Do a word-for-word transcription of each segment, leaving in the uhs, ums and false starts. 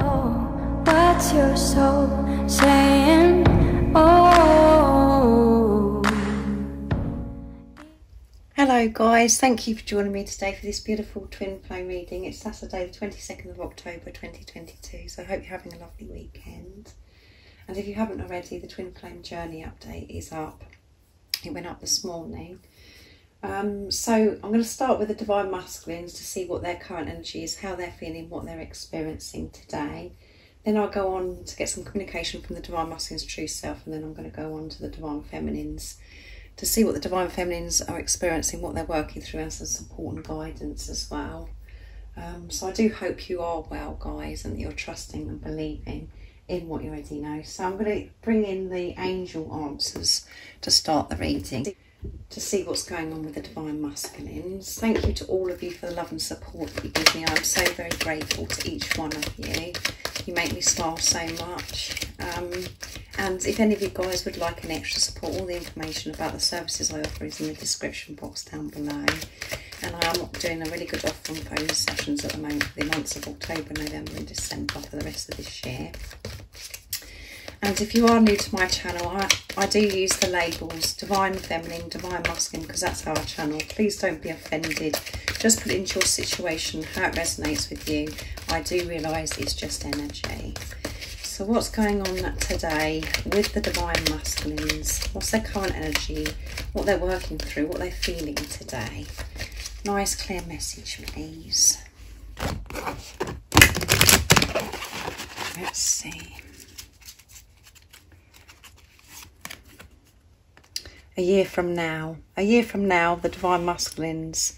What's your soul saying? Oh. Hello guys, thank you for joining me today for this beautiful twin flame reading. It's Saturday the twenty-second of October twenty twenty-two, so I hope you're having a lovely weekend. And if you haven't already, the twin flame journey update is up. It went up this morning. Um, so I'm going to start with the Divine Masculines to see what their current energy is, how they're feeling, what they're experiencing today. Then I'll go on to get some communication from the Divine Masculine's true self, and then I'm going to go on to the Divine Feminines to see what the Divine Feminines are experiencing, what they're working through, and some support and guidance as well. Um, so I do hope you are well, guys, and that you're trusting and believing in what you already know. So I'm going to bring in the angel answers to start the reading, to see what's going on with the Divine Masculines. Thank you to all of you for the love and support that you give me. I'm so very grateful to each one of you. You make me smile so much. Um, and if any of you guys would like an extra support, all the information about the services I offer is in the description box down below. And I am doing a really good offer on those sessions at the moment for the months of October, November and December for the rest of this year. And if you are new to my channel, I, I do use the labels Divine Feminine, Divine Masculine, because that's our channel. Please don't be offended. Just put into your situation how it resonates with you. I do realise it's just energy. So what's going on today with the Divine Masculines? What's their current energy? What they're working through? What they're feeling today? Nice clear message, please. Let's see. A year from now, a year from now, the Divine Masculines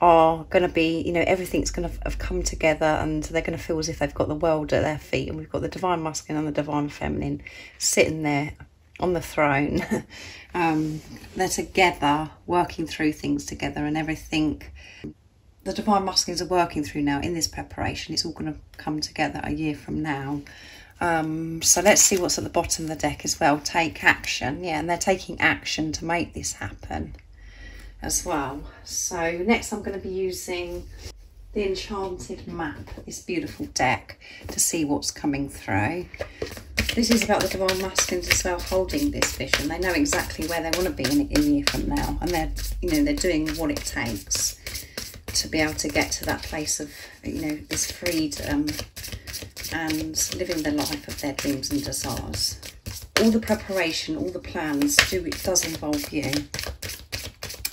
are going to be, you know, everything's going to have come together and they're going to feel as if they've got the world at their feet. And we've got the Divine Masculine and the Divine Feminine sitting there on the throne. um, they're together, working through things together, and everything the Divine Masculines are working through now in this preparation, it's all going to come together a year from now. Um, so let's see what's at the bottom of the deck as well. Take action. Yeah, and they're taking action to make this happen as well. So next I'm going to be using the Enchanted Map, this beautiful deck, to see what's coming through. This is about the Divine Masculines as well, holding this vision. They know exactly where they want to be in a year from now, and they're, you know, they're doing what it takes to be able to get to that place of, you know, this freedom and living the life of their dreams and desires. All the preparation, all the plans, do it does involve you,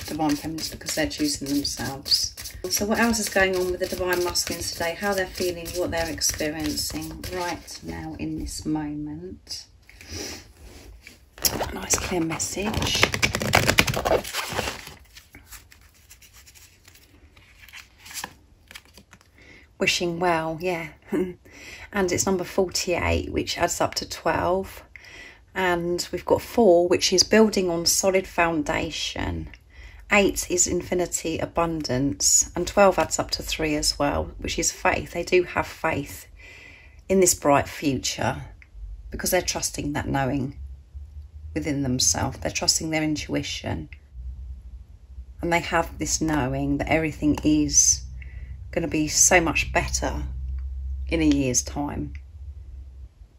Divine Feminines, because they're choosing themselves. So what else is going on with the Divine Masculines today? How they're feeling, what they're experiencing right now in this moment. Nice clear message. Wishing well, yeah. And it's number forty-eight, which adds up to twelve. And we've got four, which is building on solid foundation. Eight is infinity, abundance. And twelve adds up to three as well, which is faith. They do have faith in this bright future because they're trusting that knowing within themselves. They're trusting their intuition. And they have this knowing that everything is going to be so much better in a year's time.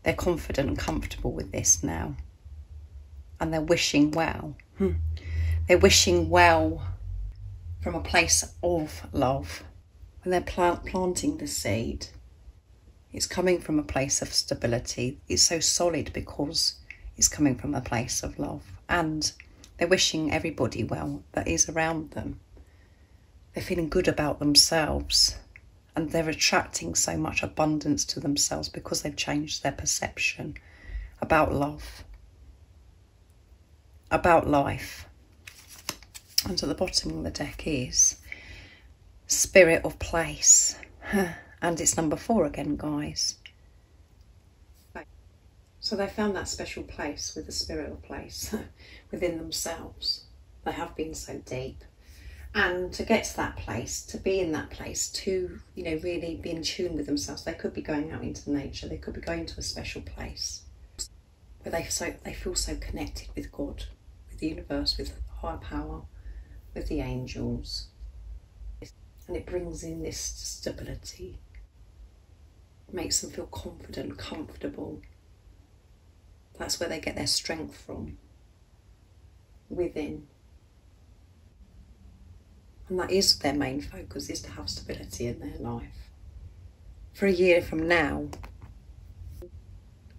They're confident and comfortable with this now, and they're wishing well. hmm. They're wishing well from a place of love. When they're pl planting the seed, it's coming from a place of stability. It's so solid because it's coming from a place of love, and they're wishing everybody well that is around them. They're feeling good about themselves, and they're attracting so much abundance to themselves because they've changed their perception about love, about life. And at the bottom of the deck is Spirit of Place. And it's number four again, guys. So they found that special place with the Spirit of Place within themselves. They have been so deep. And to get to that place, to be in that place, to, you know, really be in tune with themselves, they could be going out into nature, they could be going to a special place where they so they feel so connected with God, with the universe, with higher power, with the angels. And it brings in this stability, makes them feel confident, comfortable. That's where they get their strength from, within. And that is their main focus, is to have stability in their life. For a year from now,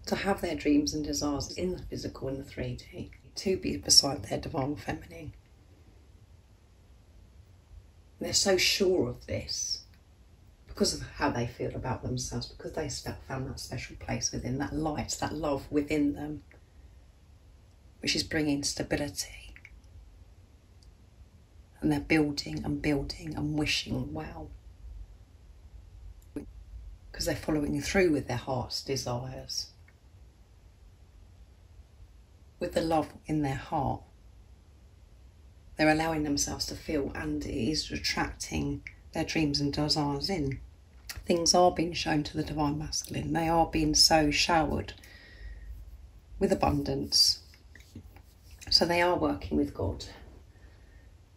to have their dreams and desires in the physical, in the three D, to be beside their divine feminine. And they're so sure of this because of how they feel about themselves, because they found that special place within, that light, that love within them, which is bringing stability. And they're building and building and wishing well, because they're following through with their heart's desires, with the love in their heart. They're allowing themselves to feel, and it is attracting their dreams and desires in. Things are being shown to the Divine Masculine. They are being so showered with abundance. So they are working with God.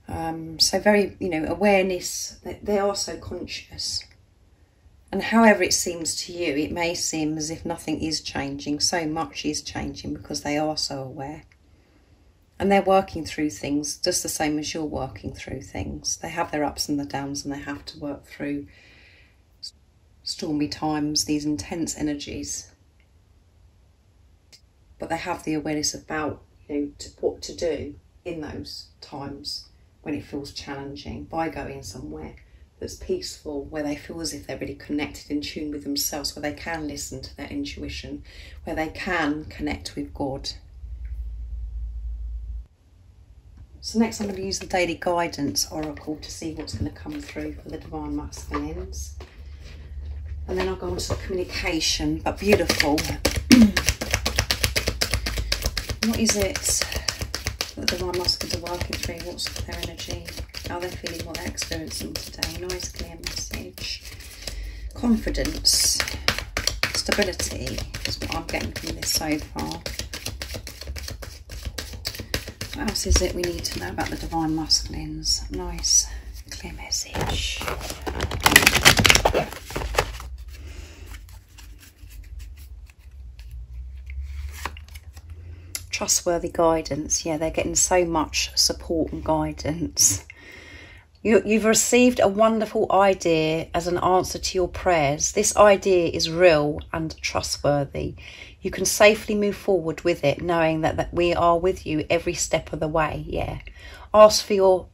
Um, so very, you know, awareness, they, they are so conscious. And however it seems to you, it may seem as if nothing is changing. So much is changing because they are so aware. And they're working through things just the same as you're working through things. They have their ups and the downs, and they have to work through stormy times, these intense energies. But they have the awareness about, you know, to, what to do in those times when it feels challenging, by going somewhere that's peaceful, where they feel as if they're really connected, in tune with themselves, where they can listen to their intuition, where they can connect with God. So next I'm going to use the Daily Guidance Oracle to see what's going to come through for the Divine Masculines. And then I'll go on to communication, but beautiful. What is it that the Divine Masculines are working through? What's their energy? How they're feeling, what they're experiencing today? Nice, clear message. Confidence, stability is what I'm getting from this so far. What else is it we need to know about the Divine Masculines? Nice, clear message. Trustworthy guidance. Yeah, they're getting so much support and guidance. You, you've received a wonderful idea as an answer to your prayers. This idea is real and trustworthy. You can safely move forward with it, knowing that, that we are with you every step of the way. Yeah. Ask for your,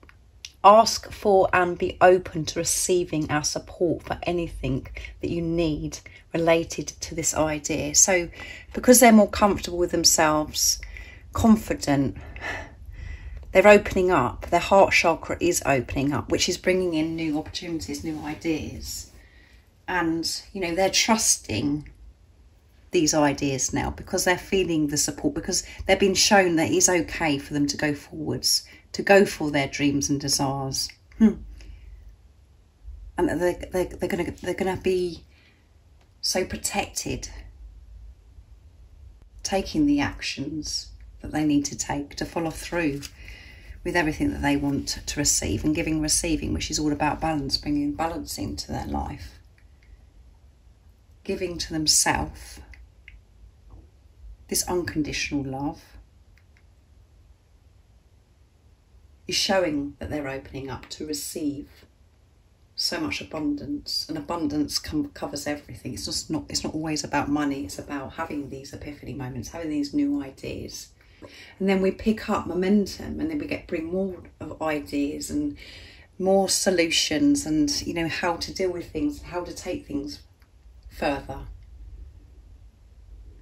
ask for and be open to receiving our support for anything that you need related to this idea. So because they're more comfortable with themselves, confident, they're opening up, their heart chakra is opening up, which is bringing in new opportunities, new ideas. And, you know, they're trusting these ideas now because they're feeling the support, because they've been shown that it's okay for them to go forwards, to go for their dreams and desires. Hmm. And they're, they're, they're going to they're gonna be so protected, taking the actions that they need to take to follow through with everything that they want to receive, and giving, receiving, which is all about balance, bringing balance into their life, giving to themselves this unconditional love is showing that they're opening up to receive so much abundance, and abundance com covers everything. It's just not, it's not always about money. It's about having these epiphany moments, having these new ideas. And then we pick up momentum, and then we get bring more of ideas and more solutions, and you know how to deal with things, how to take things further.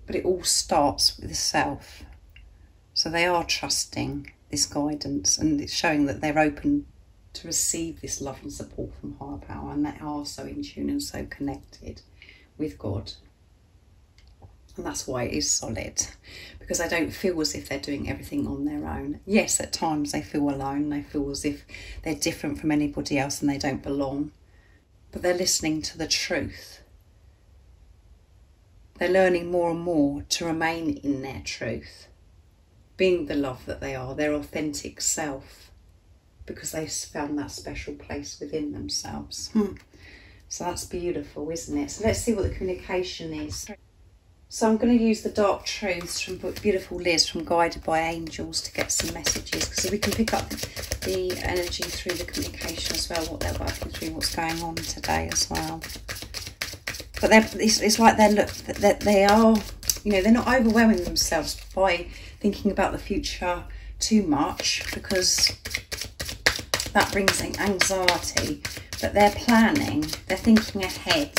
But it all starts with the self. So they are trusting this guidance, and it's showing that they're open to receive this love and support from higher power, and they are so in tune and so connected with God. And that's why it is solid, because they don't feel as if they're doing everything on their own. Yes, at times they feel alone, they feel as if they're different from anybody else and they don't belong, but they're listening to the truth. They're learning more and more to remain in their truth, being the love that they are, their authentic self, because they found that special place within themselves. Hmm. So that's beautiful, isn't it? So let's see what the communication is. So I'm going to use the dark truths from Beautiful Liz from Guided by Angels to get some messages, so we can pick up the energy through the communication as well, what they're working through, what's going on today as well. But they're, it's, it's like they're look that they are, you know, they're not overwhelming themselves by thinking about the future too much, because that brings in anxiety. But they're planning, they're thinking ahead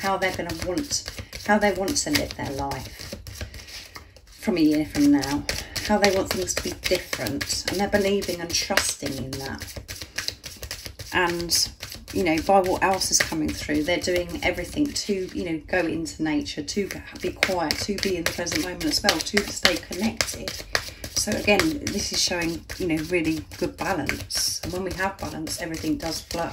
how they're going to want, how they want to live their life from a year from now, how they want things to be different, and they're believing and trusting in that. And you know, by what else is coming through, they're doing everything to, you know, go into nature, to be quiet, to be in the present moment as well, to stay connected. So again, this is showing, you know, really good balance. And when we have balance, everything does flow.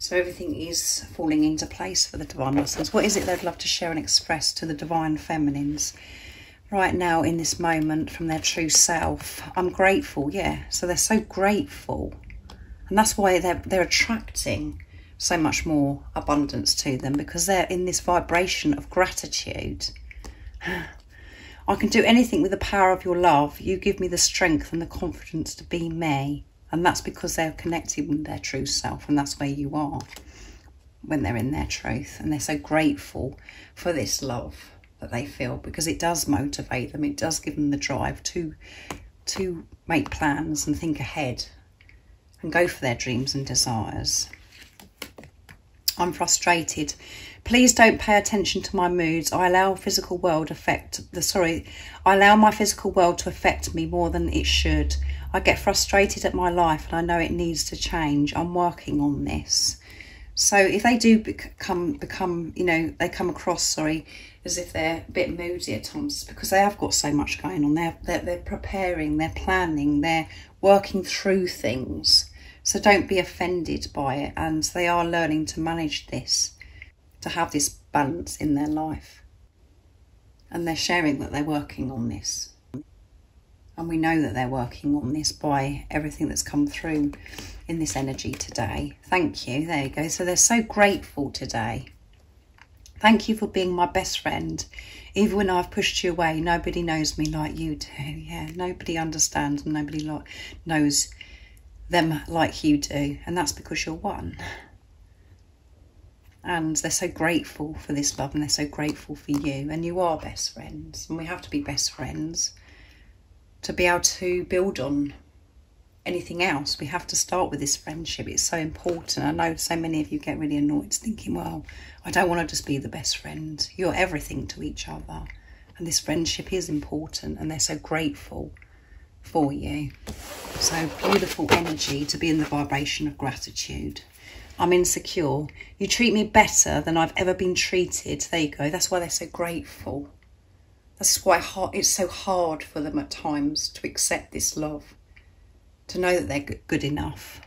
So everything is falling into place for the Divine Masculines. What is it they'd love to share and express to the Divine Feminines right now in this moment from their true self? I'm grateful, yeah. So they're so grateful. And that's why they're, they're attracting so much more abundance to them, because they're in this vibration of gratitude. I can do anything with the power of your love. You give me the strength and the confidence to be me. And that's because they're connected with their true self, and that's where you are when they're in their truth. And they're so grateful for this love that they feel, because it does motivate them. It does give them the drive to, to make plans and think ahead and go for their dreams and desires. I'm frustrated. Please don't pay attention to my moods. I allow physical world affect the sorry, I allow my physical world to affect me more than it should. I get frustrated at my life, and I know it needs to change. I'm working on this. So if they do become become, you know, they come across, sorry, as if they're a bit moody at times, because they have got so much going on. They're they're, they're preparing, they're planning, they're working through things. So don't be offended by it, and they are learning to manage this, to have this balance in their life. And they're sharing that they're working on this. And we know that they're working on this by everything that's come through in this energy today. Thank you. There you go. So they're so grateful today. Thank you for being my best friend. Even when I've pushed you away, nobody knows me like you do. Yeah, nobody understands and nobody lo- knows them like you do. And that's because you're one. And they're so grateful for this love, and they're so grateful for you. And you are best friends, and we have to be best friends to be able to build on anything else. We have to start with this friendship. It's so important. I know so many of you get really annoyed thinking, well, I don't want to just be the best friend. You're everything to each other. And this friendship is important, and they're so grateful for you. So beautiful energy to be in the vibration of gratitude. I'm insecure. You treat me better than I've ever been treated. There you go. That's why they're so grateful. That's why it's so hard for them at times to accept this love, to know that they're good enough,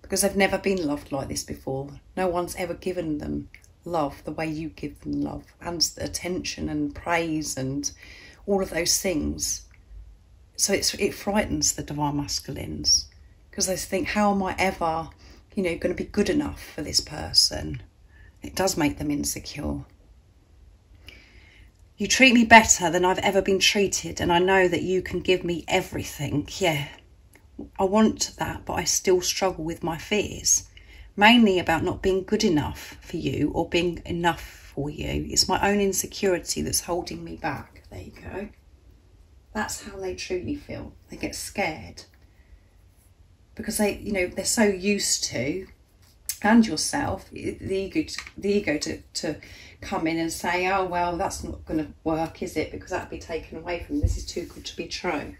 because they've never been loved like this before. No one's ever given them love the way you give them love, and attention and praise and all of those things. So it's, it frightens the Divine Masculines, because they think, how am I ever, you know, going to be good enough for this person? It does make them insecure. You treat me better than I've ever been treated, and I know that you can give me everything. Yeah, I want that, but I still struggle with my fears, mainly about not being good enough for you or being enough for you. It's my own insecurity that's holding me back. There you go. That's how they truly feel. They get scared because they, you know, they're so used to, and yourself, the ego, the ego to, to come in and say, oh, well, that's not going to work, is it? Because that'd be taken away from them. This is too good to be true.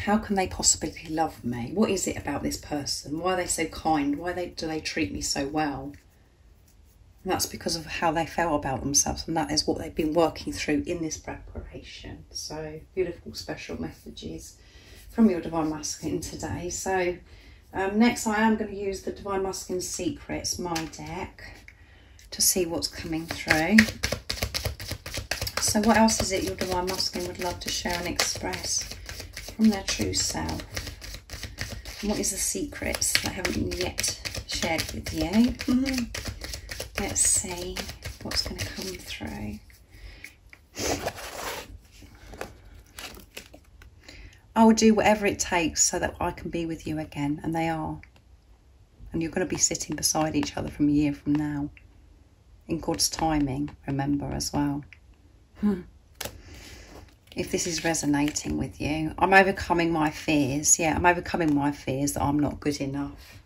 How can they possibly love me? What is it about this person? Why are they so kind? Why they, do they treat me so well? And that's because of how they felt about themselves, and that is what they've been working through in this preparation. So beautiful, special messages from your Divine Masculine today. So um, next I am going to use the Divine Masculine Secrets, my deck, to see what's coming through. So what else is it your Divine Masculine would love to share and express from their true self? And what is the secrets they haven't yet shared with you. Mm-hmm. Let's see what's going to come through. I will do whatever it takes so that I can be with you again. And they are. And you're going to be sitting beside each other from a year from now. In God's timing, remember, as well. Hmm. If this is resonating with you. I'm overcoming my fears. Yeah, I'm overcoming my fears that I'm not good enough.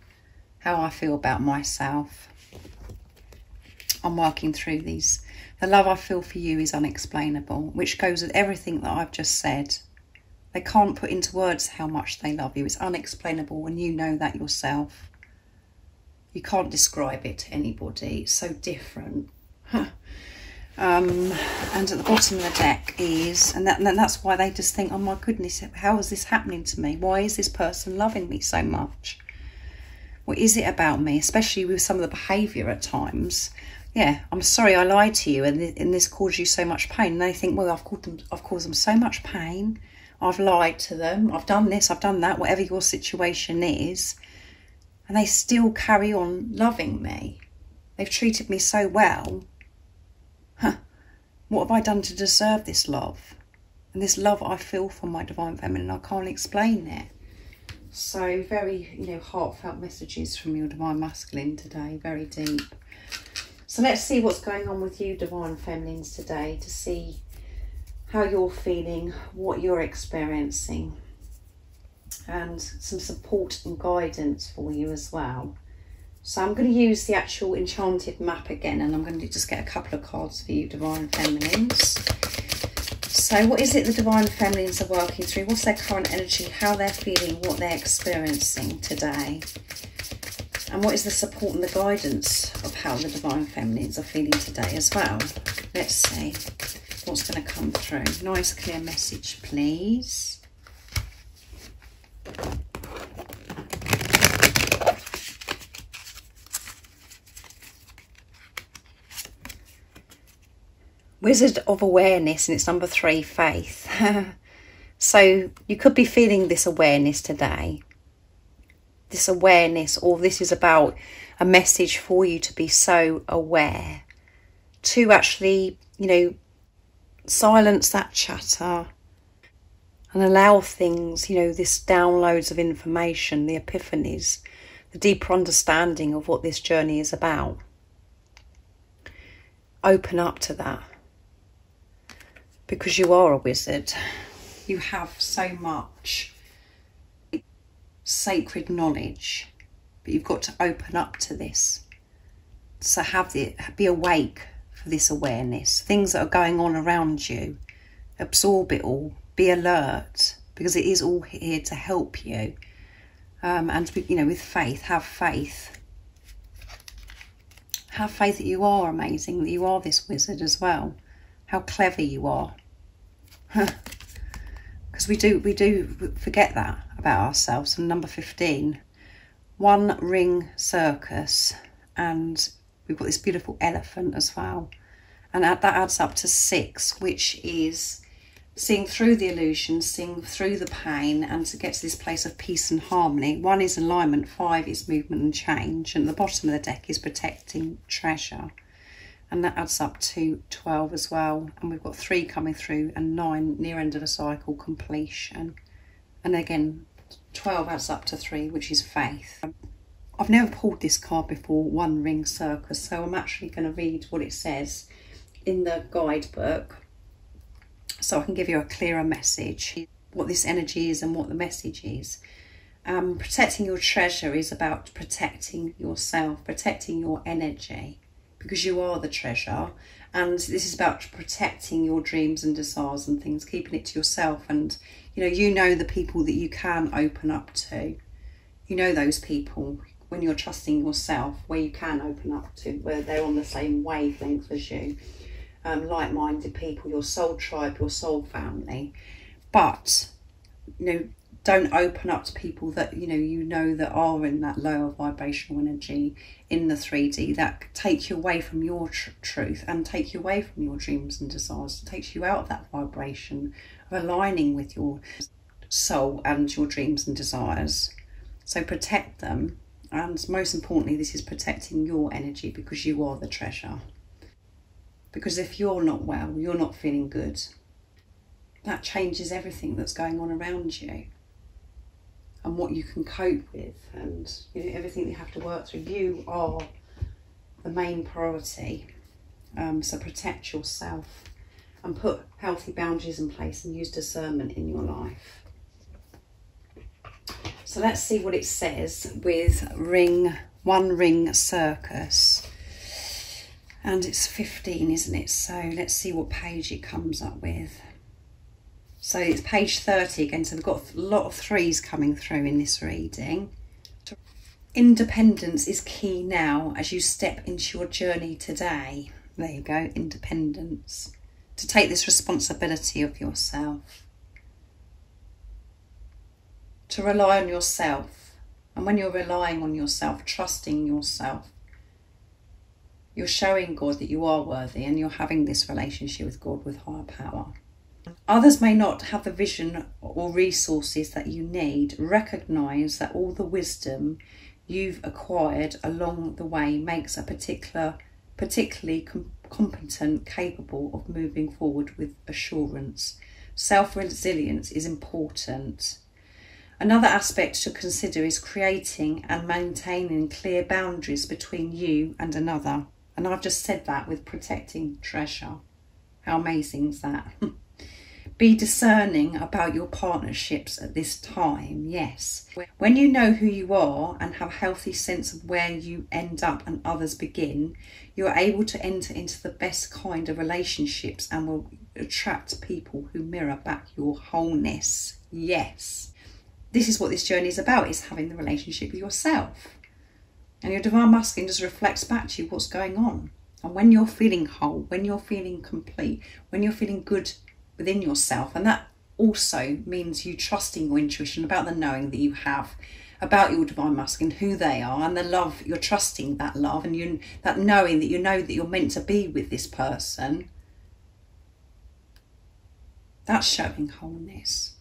How I feel about myself. I'm working through these. The love I feel for you is unexplainable, which goes with everything that I've just said. They can't put into words how much they love you. It's unexplainable, and you know that yourself. You can't describe it to anybody. It's so different. Huh. Um, and at the bottom of the deck is, and, that, and that's why they just think, oh my goodness, how is this happening to me? Why is this person loving me so much? What is it about me? Especially with some of the behaviour at times. Yeah, I'm sorry I lied to you, and, th and this caused you so much pain. And they think, well, I've caused them, I've caused them so much pain. I've lied to them, I've done this, I've done that, whatever your situation is. And they still carry on loving me. They've treated me so well. Huh. What have I done to deserve this love? And this love I feel for my Divine Feminine, I can't explain it. So very, you know, heartfelt messages from your Divine Masculine today, very deep. So let's see what's going on with you, Divine Feminines, today, to see how you're feeling, what you're experiencing, and some support and guidance for you as well. So I'm going to use the actual enchanted map again, and I'm going to just get a couple of cards for you, Divine Feminines. So what is it the Divine Feminines are working through? What's their current energy? How they're feeling? What they're experiencing today? And what is the support and the guidance of how the Divine Feminines are feeling today as well? Let's see what's going to come through. Nice clear message, please. Wizard of Awareness, and it's number three, Faith. So you could be feeling this awareness today. This awareness, or this is about a message for you to be so aware. To actually, you know, silence that chatter and allow things, you know, this downloads of information, the epiphanies, the deeper understanding of what this journey is about. Open up to that, because you are a wizard. You have so much sacred knowledge, but you've got to open up to this. So have the, be awake for this awareness, things that are going on around you. Absorb it all, be alert, because it is all here to help you. Um, and, you know, with faith, have faith. Have faith that you are amazing, that you are this wizard as well. How clever you are. Because we do, we do forget that about ourselves. And number fifteen, One Ring Circus. And we've got this beautiful elephant as well. And that adds up to six, which is seeing through the illusion, seeing through the pain, and to get to this place of peace and harmony. One is alignment, five is movement and change, and the bottom of the deck is protecting treasure. And that adds up to twelve as well. And we've got three coming through, and nine, near end of a cycle, completion. And again, twelve adds up to three, which is faith. I've never pulled this card before, One Ring Circus, so I'm actually going to read what it says in the guidebook, so I can give you a clearer message, what this energy is and what the message is. Um, protecting your treasure is about protecting yourself, protecting your energy, because you are the treasure. And this is about protecting your dreams and desires and things, keeping it to yourself. And, you know, you know the people that you can open up to. You know those people when you're trusting yourself, where you can open up to, where they're on the same wavelength as you. Um, like-minded people, your soul tribe, your soul family. But, you know, don't open up to people that, you know, you know that are in that lower vibrational energy in the three D, that take you away from your tr truth and take you away from your dreams and desires. It takes you out of that vibration of aligning with your soul and your dreams and desires. So protect them And most importantly, this is protecting your energy, because you are the treasure. Because if you're not well, you're not feeling good, that changes everything that's going on around you and what you can cope with, and you know, everything you have to work through. You are the main priority. Um, so protect yourself and put healthy boundaries in place and use discernment in your life. So let's see what it says with ring, one ring circus. And it's fifteen, isn't it? So let's see what page it comes up with. So it's page thirty again. So we've got a lot of threes coming through in this reading. Independence is key now as you step into your journey today. There you go, independence. To take this responsibility of yourself. To rely on yourself. And when you're relying on yourself, trusting yourself, you're showing God that you are worthy, and you're having this relationship with God, with higher power. Others may not have the vision or resources that you need. Recognise that all the wisdom you've acquired along the way makes a particular, particularly com competent, capable of moving forward with assurance. Self-resilience is important. Another aspect to consider is creating and maintaining clear boundaries between you and another. And I've just said that with protecting treasure. How amazing is that? Be discerning about your partnerships at this time, yes. When you know who you are and have a healthy sense of where you end up and others begin, you're able to enter into the best kind of relationships and will attract people who mirror back your wholeness, yes. This is what this journey is about, is having the relationship with yourself. And your divine masculine just reflects back to you what's going on. And when you're feeling whole, when you're feeling complete, when you're feeling good within yourself, and that also means you trusting your intuition about the knowing that you have about your divine masculine, who they are, and the love. You're trusting that love, and you that knowing that you know that you're meant to be with this person. That's showing wholeness.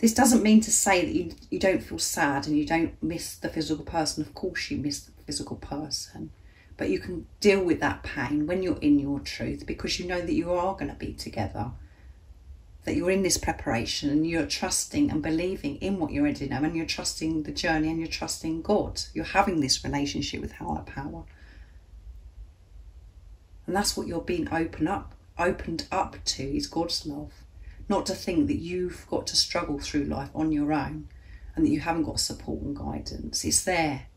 This doesn't mean to say that you, you don't feel sad and you don't miss the physical person. Of course you miss the physical person, but you can deal with that pain when you're in your truth, because you know that you are going to be together, that you're in this preparation and you're trusting and believing in what you already know, and you're trusting the journey and you're trusting God. You're having this relationship with higher power. And that's what you're being open up, opened up to, is God's love. Not to think that you've got to struggle through life on your own and that you haven't got support and guidance. It's there.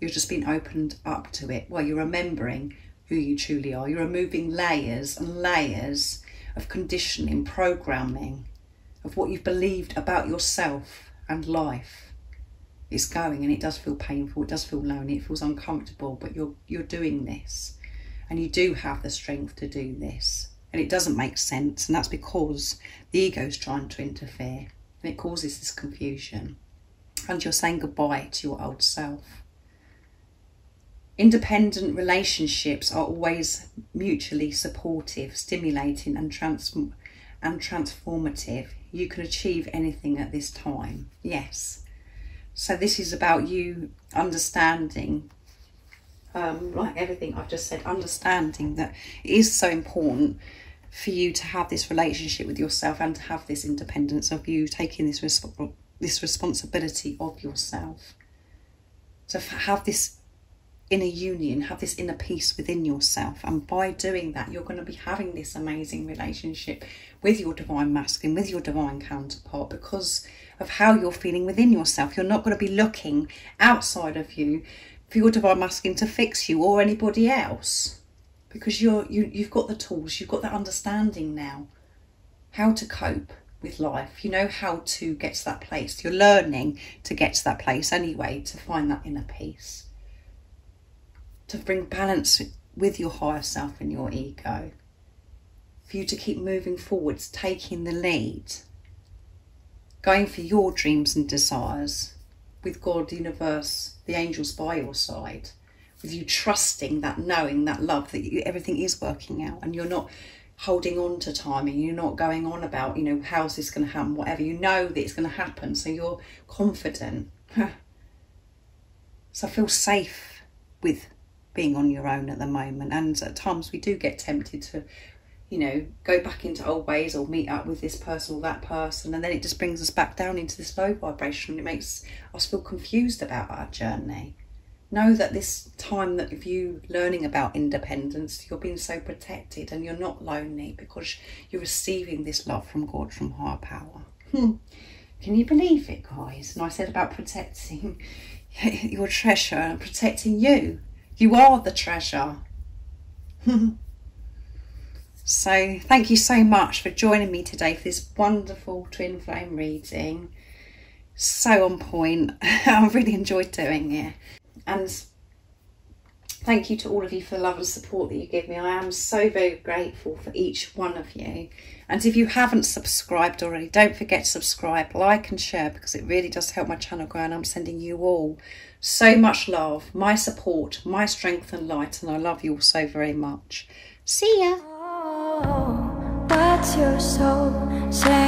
You've just been opened up to it. Well, you're remembering who you truly are. You're removing layers and layers of conditioning, programming, of what you've believed about yourself and life. It's going, and it does feel painful. It does feel lonely. It feels uncomfortable, but you're, you're doing this, and you do have the strength to do this. And it doesn't make sense, and that's because the ego is trying to interfere, and it causes this confusion, and you're saying goodbye to your old self. Independent relationships are always mutually supportive, stimulating and transform and transformative. You can achieve anything at this time, yes. So this is about you understanding, Um, like everything I've just said, understanding that it is so important for you to have this relationship with yourself and to have this independence of you taking this resp this responsibility of yourself. So have this inner union, have this inner peace within yourself, and by doing that you're going to be having this amazing relationship with your divine masculine, with your divine counterpart, because of how you're feeling within yourself. You're not going to be looking outside of you for your divine masculine to fix you or anybody else, because you're you you've got the tools, you've got that understanding now how to cope with life. You know how to get to that place. You're learning to get to that place anyway, to find that inner peace, to bring balance with your higher self and your ego, for you to keep moving forwards, taking the lead, going for your dreams and desires, with God, the universe, the angels by your side, with you trusting that knowing, that love, that you, everything is working out, and you're not holding on to timing. You're not going on about, you know, how's this going to happen, whatever. You know that it's going to happen, so you're confident. So I feel safe with being on your own at the moment. And at times we do get tempted to, you know, go back into old ways or meet up with this person or that person. And then it just brings us back down into this low vibration. It makes us feel confused about our journey. Know that this time that of you learning about independence, you're being so protected and you're not lonely because you're receiving this love from God, from higher power. Hmm. Can you believe it, guys? And I said about protecting your treasure and protecting you. You are the treasure. So thank you so much for joining me today for this wonderful twin flame reading. So on point. I really enjoyed doing it. And thank you to all of you for the love and support that you give me. I am so very grateful for each one of you. And if you haven't subscribed already, don't forget to subscribe, like and share, because it really does help my channel grow. And I'm sending you all so much love, my support, my strength and light. And I love you all so very much. See ya. Oh, that's your soul.